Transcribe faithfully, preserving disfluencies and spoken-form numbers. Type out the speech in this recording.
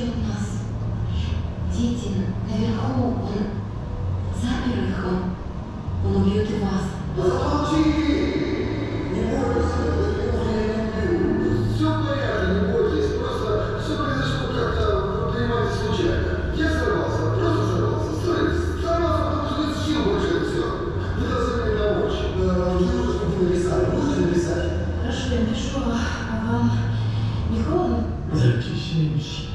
сидел у нас. Дети наверху, он запер их, он, он убьет и вас. Заходи! Не бойся, я не убью. Все в порядке, не бойтесь, просто все произошло как-то, понимаете, случайно. Я сорвался, просто сорвался, сорвался, сорвался, потому что сил больше и все. Мне должны мне помочь. Мне нужно, чтобы вы написали, можете написать? Хорошо, я напишу, а вам не холодно? Запишись.